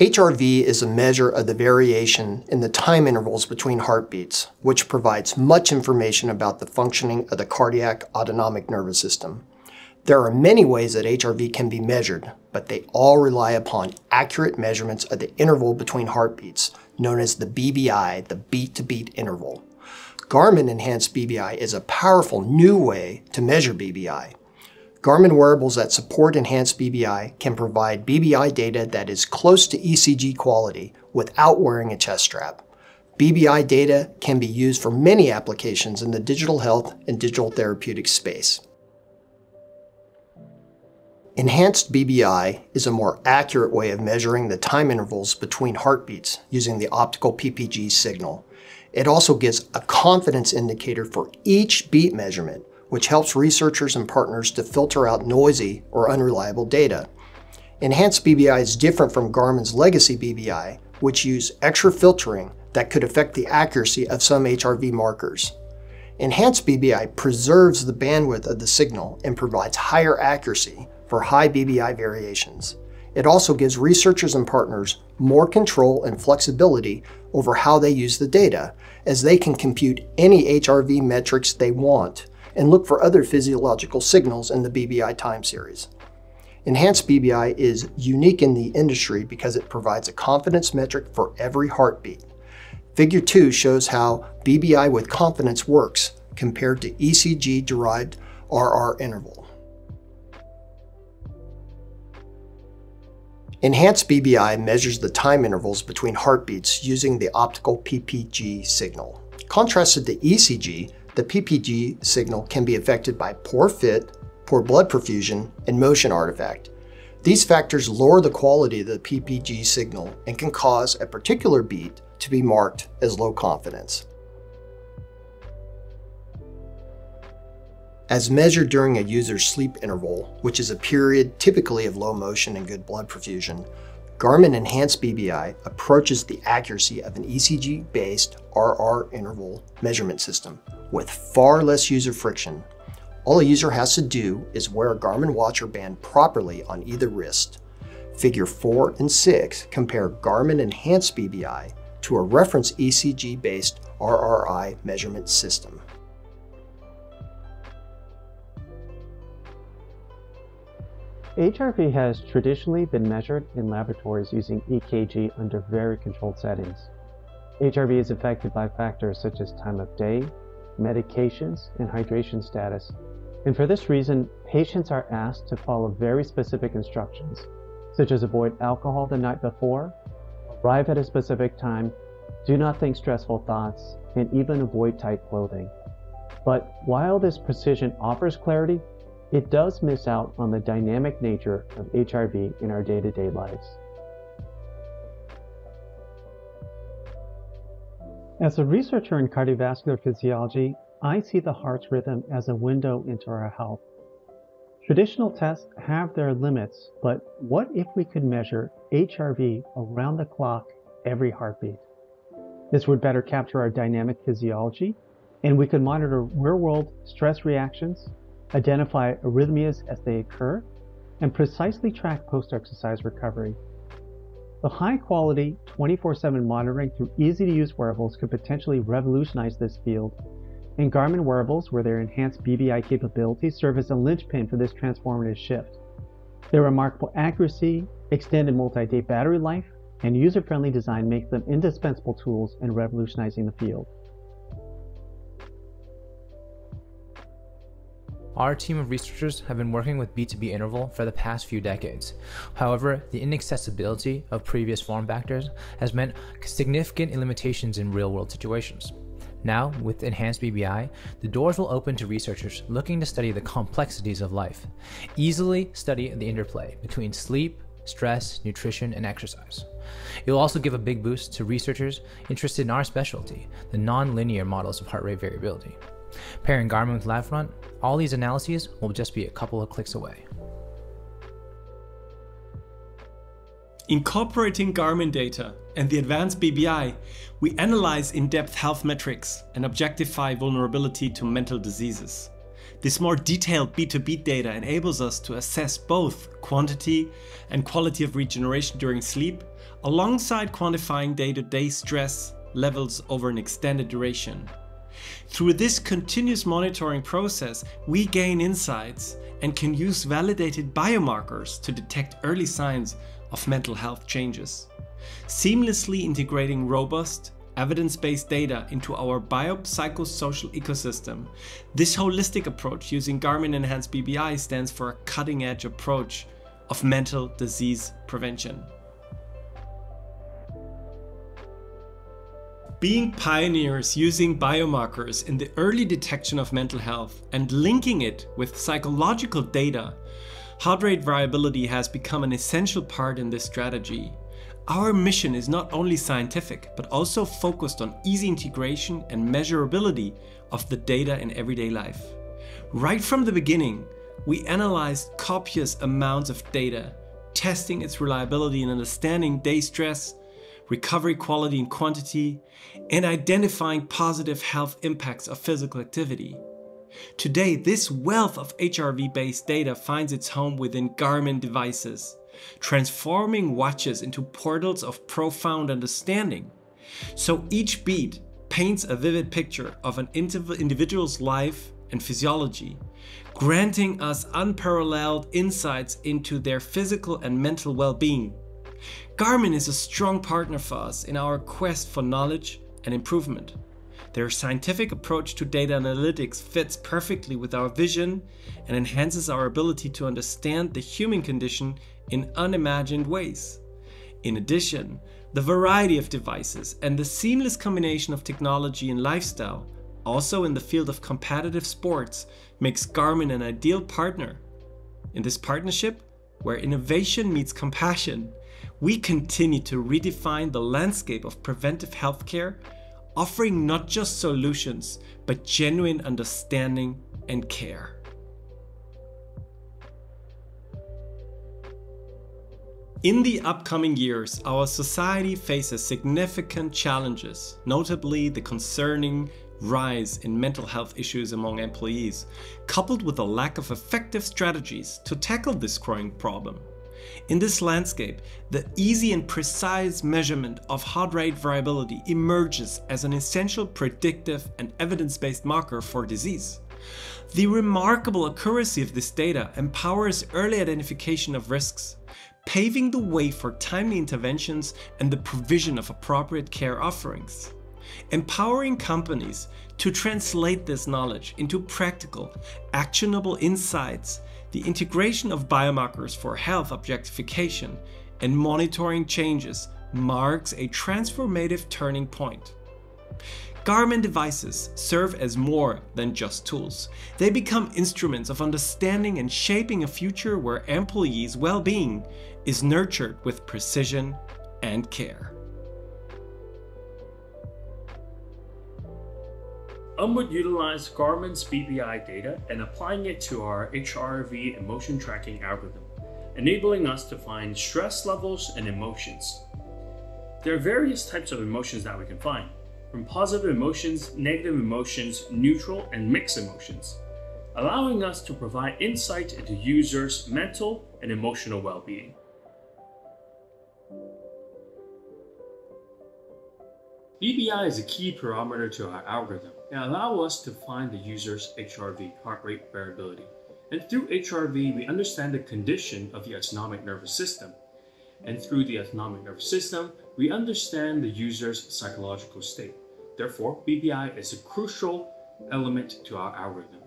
HRV is a measure of the variation in the time intervals between heartbeats, which provides much information about the functioning of the cardiac autonomic nervous system. There are many ways that HRV can be measured, but they all rely upon accurate measurements of the interval between heartbeats, known as the BBI, the beat-to-beat interval. Garmin Enhanced BBI is a powerful new way to measure BBI. Garmin wearables that support Enhanced BBI can provide BBI data that is close to ECG quality without wearing a chest strap. BBI data can be used for many applications in the digital health and digital therapeutic space. Enhanced BBI is a more accurate way of measuring the time intervals between heartbeats using the optical PPG signal. It also gives a confidence indicator for each beat measurement, which helps researchers and partners to filter out noisy or unreliable data. Enhanced BBI is different from Garmin's legacy BBI, which use extra filtering that could affect the accuracy of some HRV markers. Enhanced BBI preserves the bandwidth of the signal and provides higher accuracy for high BBI variations. It also gives researchers and partners more control and flexibility over how they use the data, as they can compute any HRV metrics they want and look for other physiological signals in the BBI time series. Enhanced BBI is unique in the industry because it provides a confidence metric for every heartbeat. Figure 2 shows how BBI with confidence works compared to ECG-derived RR interval. Enhanced BBI measures the time intervals between heartbeats using the optical PPG signal. Contrasted to ECG, the PPG signal can be affected by poor fit, poor blood perfusion, and motion artifact. These factors lower the quality of the PPG signal and can cause a particular beat to be marked as low confidence. As measured during a user's sleep interval, which is a period typically of low motion and good blood perfusion, Garmin Enhanced BBI approaches the accuracy of an ECG-based RR interval measurement system with far less user friction. All a user has to do is wear a Garmin watch or band properly on either wrist. Figure 4 and 6 compare Garmin Enhanced BBI to a reference ECG-based RRI measurement system. HRV has traditionally been measured in laboratories using EKG under very controlled settings. HRV is affected by factors such as time of day, medications, and hydration status, and for this reason, patients are asked to follow very specific instructions, such as avoid alcohol the night before, arrive at a specific time, do not think stressful thoughts, and even avoid tight clothing. But while this precision offers clarity, it does miss out on the dynamic nature of HRV in our day-to-day lives. As a researcher in cardiovascular physiology, I see the heart's rhythm as a window into our health. Traditional tests have their limits, but what if we could measure HRV around the clock every heartbeat? This would better capture our dynamic physiology, and we could monitor real-world stress reactions, identify arrhythmias as they occur, and precisely track post-exercise recovery. The high-quality 24/7 monitoring through easy-to-use wearables could potentially revolutionize this field, and Garmin wearables, with their enhanced BBI capabilities, serve as a linchpin for this transformative shift. Their remarkable accuracy, extended multi-day battery life, and user-friendly design make them indispensable tools in revolutionizing the field. Our team of researchers have been working with beat-to-beat interval for the past few decades. However, the inaccessibility of previous form factors has meant significant limitations in real-world situations. Now, with Enhanced BBI, the doors will open to researchers looking to study the complexities of life, easily study the interplay between sleep, stress, nutrition, and exercise. It will also give a big boost to researchers interested in our specialty, the non-linear models of heart rate variability. Pairing Garmin with LabFront, all these analyses will just be a couple of clicks away. Incorporating Garmin data and the Enhanced BBI, we analyze in-depth health metrics and objectify vulnerability to mental diseases. This more detailed beat-to-beat data enables us to assess both quantity and quality of regeneration during sleep, alongside quantifying day-to-day stress levels over an extended duration. Through this continuous monitoring process, we gain insights and can use validated biomarkers to detect early signs of mental health changes. Seamlessly integrating robust, evidence-based data into our biopsychosocial ecosystem, this holistic approach using Garmin Enhanced BBI stands for a cutting-edge approach of mental disease prevention. Being pioneers using biomarkers in the early detection of mental health and linking it with psychological data, heart rate variability has become an essential part in this strategy. Our mission is not only scientific, but also focused on easy integration and measurability of the data in everyday life. Right from the beginning, we analyzed copious amounts of data, testing its reliability and understanding day stress, recovery quality and quantity, and identifying positive health impacts of physical activity. Today, this wealth of HRV-based data finds its home within Garmin devices, transforming watches into portals of profound understanding. So each beat paints a vivid picture of an individual's life and physiology, granting us unparalleled insights into their physical and mental well-being. Garmin is a strong partner for us in our quest for knowledge and improvement. Their scientific approach to data analytics fits perfectly with our vision and enhances our ability to understand the human condition in unimagined ways. In addition, the variety of devices and the seamless combination of technology and lifestyle, also in the field of competitive sports, makes Garmin an ideal partner. In this partnership, where innovation meets compassion, we continue to redefine the landscape of preventive healthcare, offering not just solutions, but genuine understanding and care. In the upcoming years, our society faces significant challenges, notably the concerning rise in mental health issues among employees, coupled with a lack of effective strategies to tackle this growing problem. In this landscape, the easy and precise measurement of heart rate variability emerges as an essential predictive and evidence-based marker for disease. The remarkable accuracy of this data empowers early identification of risks, paving the way for timely interventions and the provision of appropriate care offerings. Empowering companies to translate this knowledge into practical, actionable insights, the integration of biomarkers for health objectification and monitoring changes marks a transformative turning point. Garmin devices serve as more than just tools. They become instruments of understanding and shaping a future where employees' well-being is nurtured with precision and care. Would utilize Garmin's BBI data and applying it to our HRV emotion tracking algorithm, enabling us to find stress levels and emotions. There are various types of emotions that we can find, from positive emotions, negative emotions, neutral and mixed emotions, allowing us to provide insight into users' mental and emotional well-being. BBI is a key parameter to our algorithm and allows us to find the user's HRV, heart rate variability. And through HRV, we understand the condition of the autonomic nervous system. And through the autonomic nervous system, we understand the user's psychological state. Therefore, BBI is a crucial element to our algorithm.